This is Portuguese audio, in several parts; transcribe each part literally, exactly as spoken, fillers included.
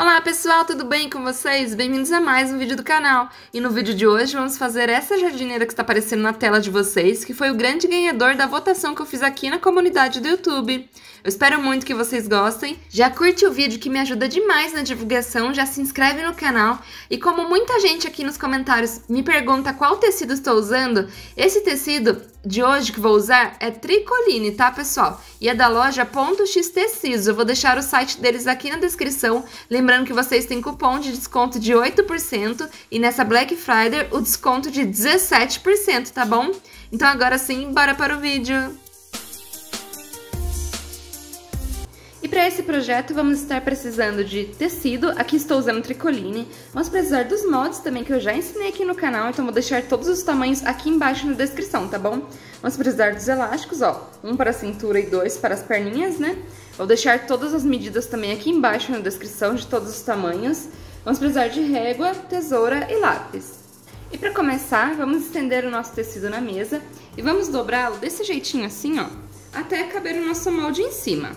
Olá pessoal, tudo bem com vocês? Bem-vindos a mais um vídeo do canal. E no vídeo de hoje vamos fazer essa jardineira que está aparecendo na tela de vocês, que foi o grande ganhador da votação que eu fiz aqui na comunidade do YouTube. Eu espero muito que vocês gostem. Já curte o vídeo que me ajuda demais na divulgação, já se inscreve no canal. E como muita gente aqui nos comentários me pergunta qual tecido estou usando, esse tecido de hoje que vou usar é tricoline, tá pessoal? E é da loja ponto x tecidos. Eu vou deixar o site deles aqui na descrição. Lembrando que vocês têm cupom de desconto de oito por cento e nessa Black Friday o desconto de dezessete por cento, tá bom? Então agora sim, bora para o vídeo! E para esse projeto vamos estar precisando de tecido, aqui estou usando tricoline, vamos precisar dos moldes também que eu já ensinei aqui no canal, então vou deixar todos os tamanhos aqui embaixo na descrição, tá bom? Vamos precisar dos elásticos, ó, um para a cintura e dois para as perninhas, né? Vou deixar todas as medidas também aqui embaixo na descrição de todos os tamanhos. Vamos precisar de régua, tesoura e lápis. E para começar, vamos estender o nosso tecido na mesa e vamos dobrá-lo desse jeitinho assim, ó, até caber o nosso molde em cima.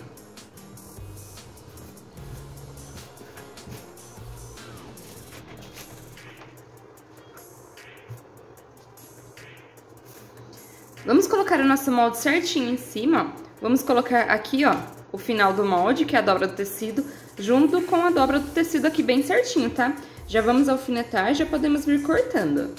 Vamos colocar o nosso molde certinho em cima, ó. Vamos colocar aqui, ó, o final do molde, que é a dobra do tecido, junto com a dobra do tecido aqui bem certinho, tá? Já vamos alfinetar, já podemos vir cortando.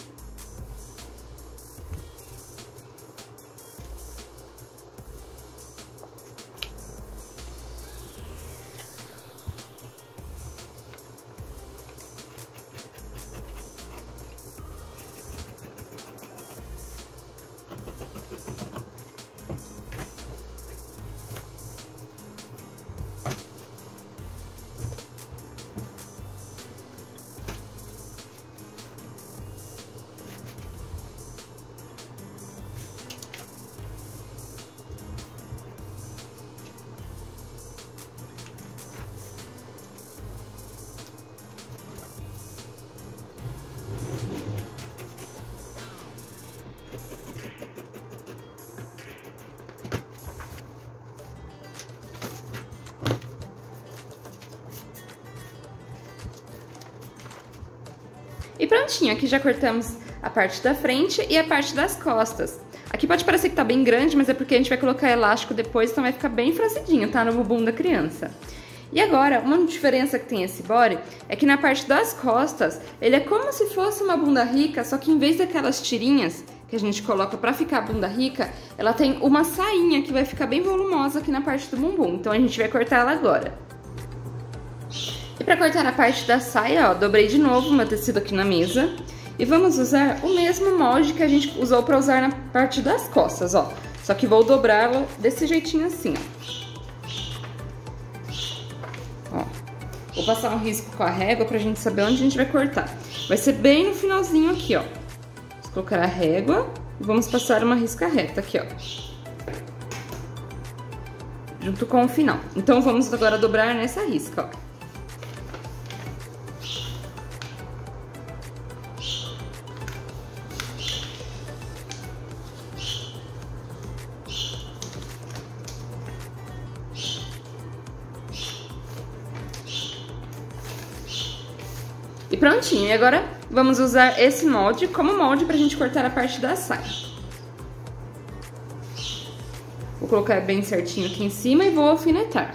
E prontinho, aqui já cortamos a parte da frente e a parte das costas. Aqui pode parecer que tá bem grande, mas é porque a gente vai colocar elástico depois, então vai ficar bem franzidinho, tá? No bumbum da criança. E agora, uma diferença que tem esse body é que na parte das costas, ele é como se fosse uma bunda rica, só que em vez daquelas tirinhas que a gente coloca pra ficar a bunda rica, ela tem uma sainha que vai ficar bem volumosa aqui na parte do bumbum. Então a gente vai cortar ela agora. E para cortar a parte da saia, ó, dobrei de novo o meu tecido aqui na mesa e vamos usar o mesmo molde que a gente usou para usar na parte das costas, ó. Só que vou dobrá-lo desse jeitinho assim, ó. Ó. Vou passar um risco com a régua para a gente saber onde a gente vai cortar. Vai ser bem no finalzinho aqui, ó. Vamos colocar a régua e vamos passar uma risca reta aqui, ó. Junto com o final. Então vamos agora dobrar nessa risca, ó. E prontinho, e agora vamos usar esse molde como molde pra gente cortar a parte da saia. Vou colocar bem certinho aqui em cima e vou alfinetar.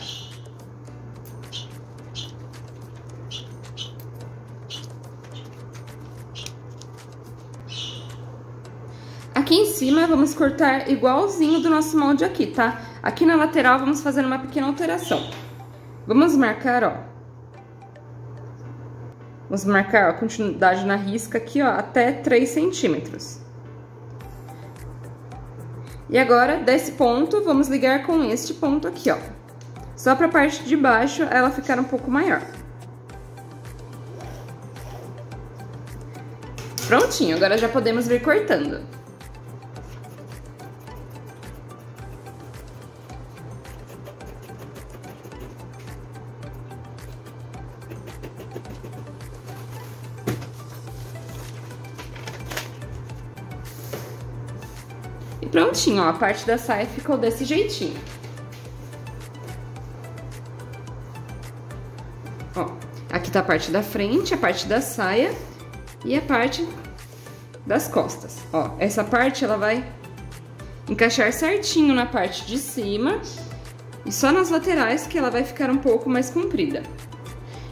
Aqui em cima vamos cortar igualzinho do nosso molde aqui, tá? Aqui na lateral vamos fazer uma pequena alteração. Vamos marcar, ó. Vamos marcar a continuidade na risca aqui, ó, até três centímetros. E agora, desse ponto, vamos ligar com este ponto aqui, ó. Só pra parte de baixo ela ficar um pouco maior. Prontinho, agora já podemos vir cortando. Prontinho, ó, a parte da saia ficou desse jeitinho. Ó, Aqui tá a parte da frente, a parte da saia e a parte das costas. Ó, essa parte ela vai encaixar certinho na parte de cima e só nas laterais que ela vai ficar um pouco mais comprida.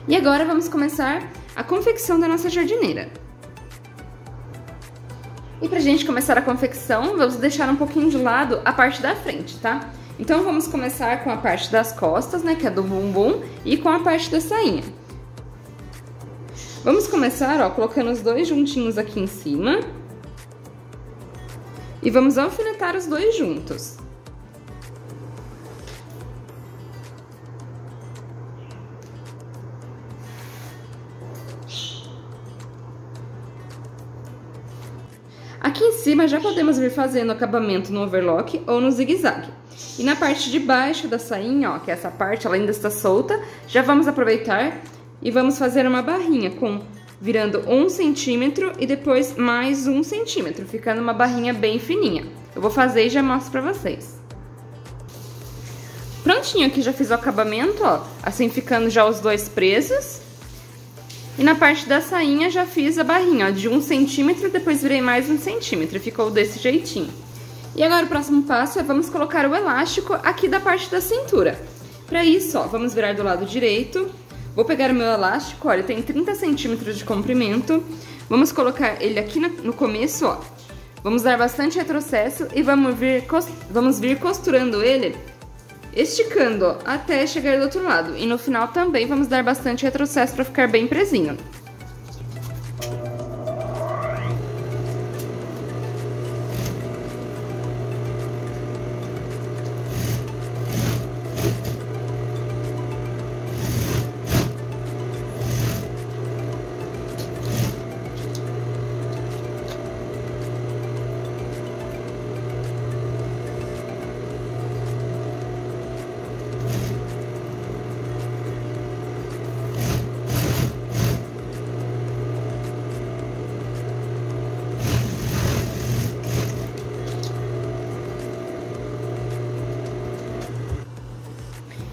E agora vamos começar a confecção da nossa jardineira. E pra gente começar a confecção, vamos deixar um pouquinho de lado a parte da frente, tá? Então vamos começar com a parte das costas, né, que é do bumbum, e com a parte da sainha. Vamos começar, ó, colocando os dois juntinhos aqui em cima. E vamos alfinetar os dois juntos. Aqui em cima já podemos vir fazendo acabamento no overlock ou no zigue-zague. E na parte de baixo da sainha, ó, que é essa parte, ela ainda está solta, já vamos aproveitar e vamos fazer uma barrinha com virando um centímetro e depois mais um centímetro, ficando uma barrinha bem fininha. Eu vou fazer e já mostro pra vocês. Prontinho, aqui já fiz o acabamento, ó, assim ficando já os dois presos. E na parte da sainha já fiz a barrinha, ó, de um centímetro, depois virei mais um centímetro, ficou desse jeitinho. E agora o próximo passo é vamos colocar o elástico aqui da parte da cintura. Pra isso, ó, vamos virar do lado direito. Vou pegar o meu elástico, olha, tem trinta centímetros de comprimento. Vamos colocar ele aqui no começo, ó. Vamos dar bastante retrocesso e vamos vir, vamos vir costurando ele, esticando, ó, até chegar do outro lado. E no final também vamos dar bastante retrocesso para ficar bem presinho.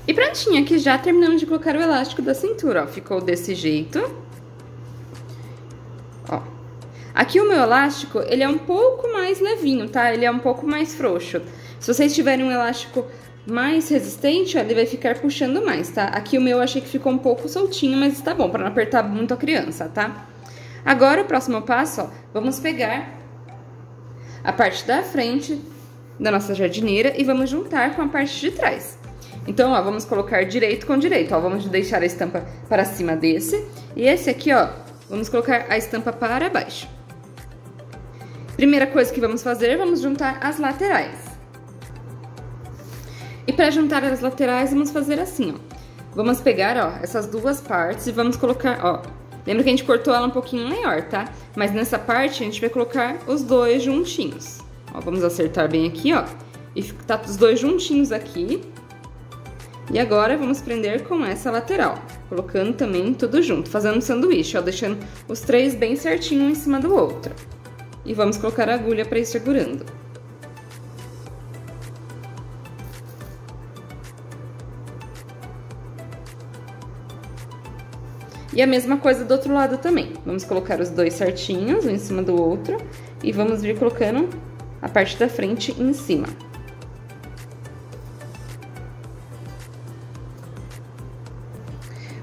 E prontinho, aqui já terminamos de colocar o elástico da cintura, ó, ficou desse jeito. Ó, aqui o meu elástico, ele é um pouco mais levinho, tá? Ele é um pouco mais frouxo. Se vocês tiverem um elástico mais resistente, ó, ele vai ficar puxando mais, tá? Aqui o meu eu achei que ficou um pouco soltinho, mas tá bom, pra não apertar muito a criança, tá? Agora, o próximo passo, ó, vamos pegar a parte da frente da nossa jardineira e vamos juntar com a parte de trás. Então, ó, vamos colocar direito com direito, ó, vamos deixar a estampa para cima desse. E esse aqui, ó, vamos colocar a estampa para baixo. Primeira coisa que vamos fazer, vamos juntar as laterais. E para juntar as laterais, vamos fazer assim, ó. Vamos pegar, ó, essas duas partes e vamos colocar, ó. Lembra que a gente cortou ela um pouquinho maior, tá? Mas nessa parte, a gente vai colocar os dois juntinhos. Ó, vamos acertar bem aqui, ó. E tá os dois juntinhos aqui. E agora, vamos prender com essa lateral, colocando também tudo junto, fazendo um sanduíche, ó, deixando os três bem certinho um em cima do outro. E vamos colocar a agulha para ir segurando. E a mesma coisa do outro lado também. Vamos colocar os dois certinhos, um em cima do outro, e vamos vir colocando a parte da frente em cima.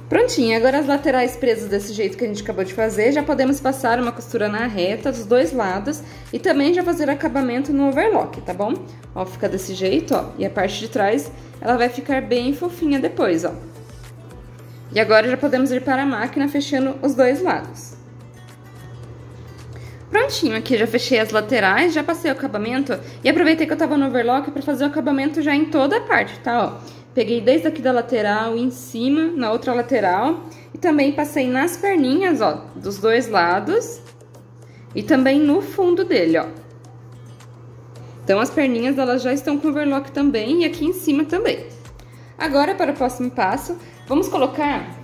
Prontinho, agora as laterais presas desse jeito que a gente acabou de fazer, já podemos passar uma costura na reta dos dois lados e também já fazer acabamento no overlock, tá bom? Ó, fica desse jeito, ó, e a parte de trás, ela vai ficar bem fofinha depois, ó. E agora já podemos ir para a máquina fechando os dois lados. Prontinho, aqui já fechei as laterais, já passei o acabamento e aproveitei que eu tava no overlock para fazer o acabamento já em toda a parte, tá, ó? Peguei desde aqui da lateral em cima, na outra lateral, e também passei nas perninhas, ó, dos dois lados, e também no fundo dele, ó. Então, as perninhas, elas já estão com overlock também, e aqui em cima também. Agora, para o próximo passo, vamos colocar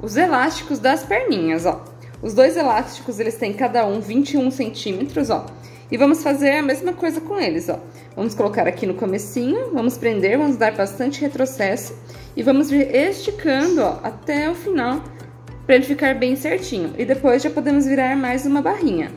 os elásticos das perninhas, ó. Os dois elásticos, eles têm cada um vinte e um centímetros, ó. E vamos fazer a mesma coisa com eles, ó. Vamos colocar aqui no comecinho, vamos prender, vamos dar bastante retrocesso e vamos vir esticando, ó, até o final para ele ficar bem certinho. E depois já podemos virar mais uma barrinha.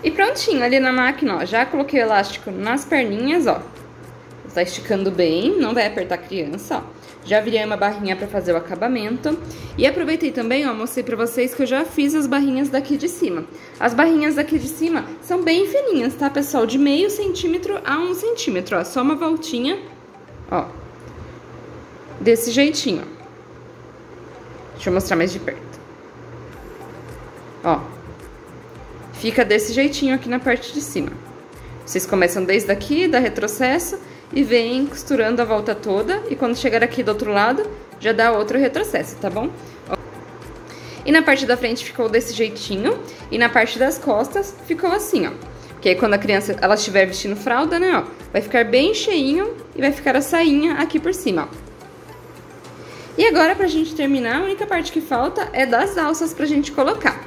E prontinho, ali na máquina, ó, já coloquei o elástico nas perninhas, ó. Tá esticando bem, não vai apertar a criança, ó. Já virei uma barrinha pra fazer o acabamento. E aproveitei também, ó, mostrei pra vocês que eu já fiz as barrinhas daqui de cima. As barrinhas daqui de cima são bem fininhas, tá, pessoal? De meio centímetro a um centímetro, ó. Só uma voltinha, ó. Desse jeitinho, ó. Deixa eu mostrar mais de perto. Ó. Fica desse jeitinho aqui na parte de cima. Vocês começam desde aqui, dá retrocesso, e vem costurando a volta toda. E quando chegar aqui do outro lado, já dá outro retrocesso, tá bom? E na parte da frente ficou desse jeitinho. E na parte das costas ficou assim, ó. Porque aí quando a criança ela estiver vestindo fralda, né, ó, vai ficar bem cheinho e vai ficar a sainha aqui por cima, ó. E agora, pra gente terminar, a única parte que falta é das alças pra gente colocar.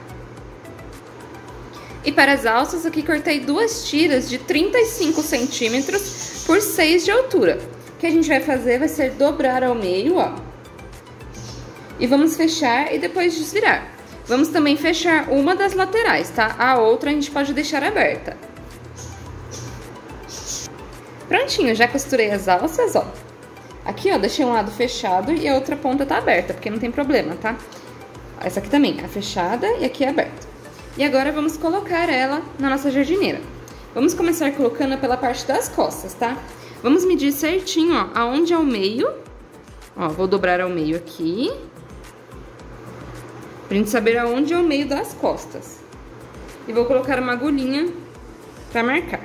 E para as alças, aqui cortei duas tiras de trinta e cinco centímetros por seis de altura. O que a gente vai fazer vai ser dobrar ao meio, ó. E vamos fechar e depois desvirar. Vamos também fechar uma das laterais, tá? A outra a gente pode deixar aberta. Prontinho, já costurei as alças, ó. Aqui, ó, deixei um lado fechado e a outra ponta tá aberta, porque não tem problema, tá? Essa aqui também é fechada e aqui é aberta. E agora vamos colocar ela na nossa jardineira. Vamos começar colocando pela parte das costas, tá? Vamos medir certinho, ó, aonde é o meio. Ó, vou dobrar ao meio aqui. Pra gente saber aonde é o meio das costas. E vou colocar uma agulhinha pra marcar.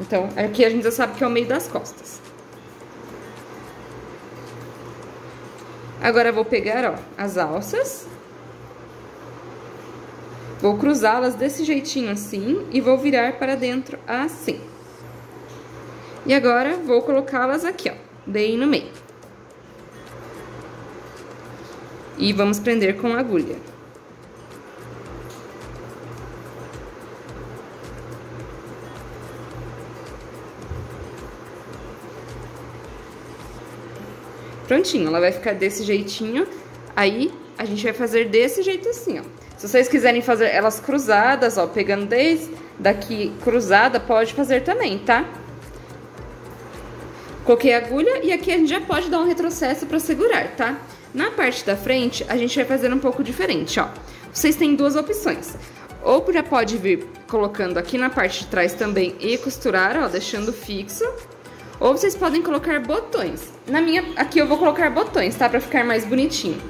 Então, aqui a gente já sabe que é o meio das costas. Agora vou pegar, ó, as alças. Vou cruzá-las desse jeitinho assim e vou virar para dentro assim. E agora vou colocá-las aqui, ó, bem no meio. E vamos prender com a agulha. Prontinho, ela vai ficar desse jeitinho. Aí a gente vai fazer desse jeito assim, ó. Se vocês quiserem fazer elas cruzadas, ó, pegando desde daqui cruzada, pode fazer também, tá? Coloquei a agulha e aqui a gente já pode dar um retrocesso pra segurar, tá? Na parte da frente, a gente vai fazer um pouco diferente, ó. Vocês têm duas opções. Ou já pode vir colocando aqui na parte de trás também e costurar, ó, deixando fixo. Ou vocês podem colocar botões. Na minha, aqui eu vou colocar botões, tá? Pra ficar mais bonitinho.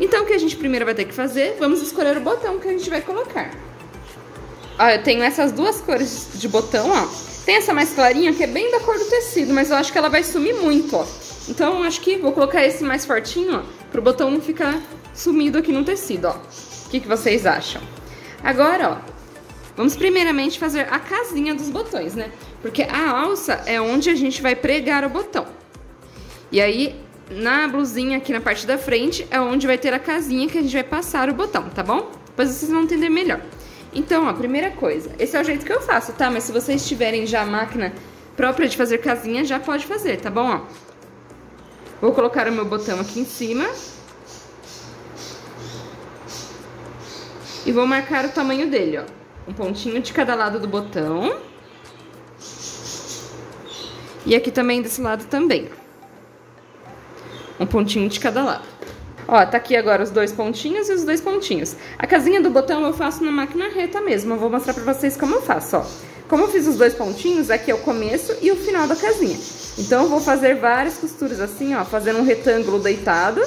Então, o que a gente primeiro vai ter que fazer, vamos escolher o botão que a gente vai colocar. Ó, eu tenho essas duas cores de botão, ó. Tem essa mais clarinha, que é bem da cor do tecido, mas eu acho que ela vai sumir muito, ó. Então, eu acho que vou colocar esse mais fortinho, ó, pro botão não ficar sumido aqui no tecido, ó. O que que vocês acham? Agora, ó, vamos primeiramente fazer a casinha dos botões, né? Porque a alça é onde a gente vai pregar o botão. E aí, na blusinha aqui na parte da frente é onde vai ter a casinha que a gente vai passar o botão, tá bom? Depois vocês vão entender melhor. Então, ó, primeira coisa, esse é o jeito que eu faço, tá? Mas se vocês tiverem já a máquina própria de fazer casinha, já pode fazer, tá bom? Ó, vou colocar o meu botão aqui em cima. E vou marcar o tamanho dele, ó. Um pontinho de cada lado do botão. E aqui também, desse lado também, ó. Um pontinho de cada lado. Ó, tá aqui agora os dois pontinhos e os dois pontinhos. A casinha do botão eu faço na máquina reta mesmo. Eu vou mostrar pra vocês como eu faço, ó. Como eu fiz os dois pontinhos, aqui é o começo e o final da casinha. Então eu vou fazer várias costuras assim, ó, fazendo um retângulo deitado,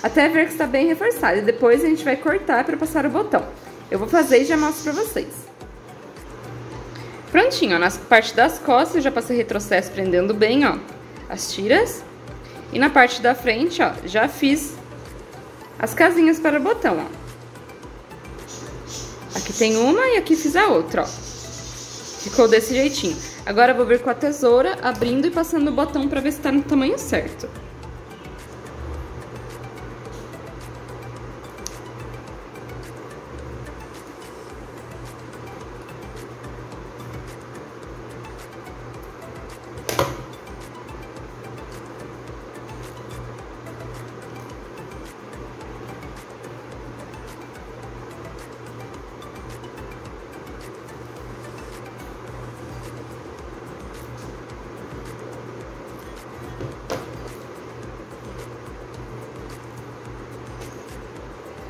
até ver que está bem reforçado. E depois a gente vai cortar para passar o botão. Eu vou fazer e já mostro para vocês. Prontinho, ó, na parte das costas eu já passei retrocesso prendendo bem, ó, as tiras. E na parte da frente, ó, já fiz as casinhas para o botão, ó. Aqui tem uma e aqui fiz a outra, ó. Ficou desse jeitinho. Agora eu vou vir com a tesoura, abrindo e passando o botão para ver se tá no tamanho certo.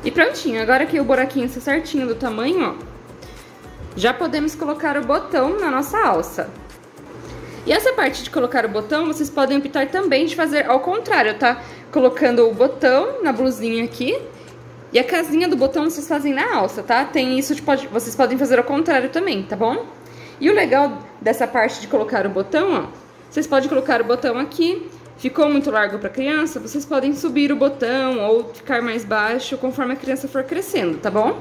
E prontinho, agora que o buraquinho está certinho do tamanho, ó, já podemos colocar o botão na nossa alça. E essa parte de colocar o botão, vocês podem optar também de fazer ao contrário, tá? Colocando o botão na blusinha aqui, e a casinha do botão vocês fazem na alça, tá? Tem isso, de pode, vocês podem fazer ao contrário também, tá bom? E o legal dessa parte de colocar o botão, ó, vocês podem colocar o botão aqui. Ficou muito largo para criança, vocês podem subir o botão ou ficar mais baixo conforme a criança for crescendo, tá bom?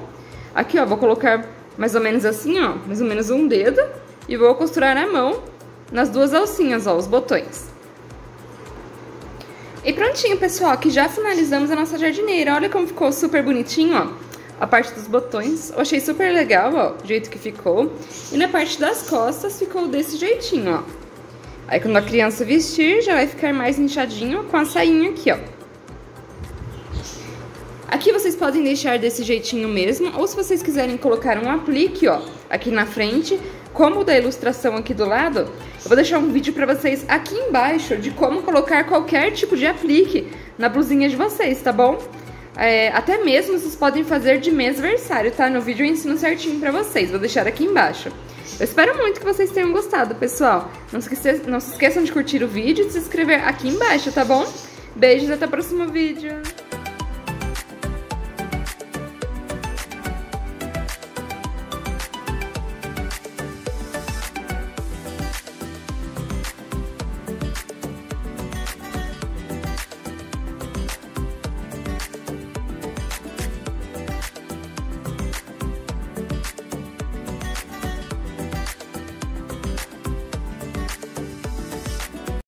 Aqui, ó, vou colocar mais ou menos assim, ó, mais ou menos um dedo, e vou costurar na mão nas duas alcinhas, ó, os botões. E prontinho, pessoal, aqui já finalizamos a nossa jardineira. Olha como ficou super bonitinho, ó, a parte dos botões. Eu achei super legal, ó, o jeito que ficou. E na parte das costas ficou desse jeitinho, ó. Aí quando a criança vestir, já vai ficar mais inchadinho com a sainha aqui, ó. Aqui vocês podem deixar desse jeitinho mesmo, ou se vocês quiserem colocar um aplique, ó, aqui na frente, como o da ilustração aqui do lado, eu vou deixar um vídeo pra vocês aqui embaixo de como colocar qualquer tipo de aplique na blusinha de vocês, tá bom? É, até mesmo vocês podem fazer de mesversário, tá? No vídeo eu ensino certinho pra vocês, vou deixar aqui embaixo. Eu espero muito que vocês tenham gostado, pessoal. Não se esqueçam, não se esqueçam de curtir o vídeo e de se inscrever aqui embaixo, tá bom? Beijos, até o próximo vídeo!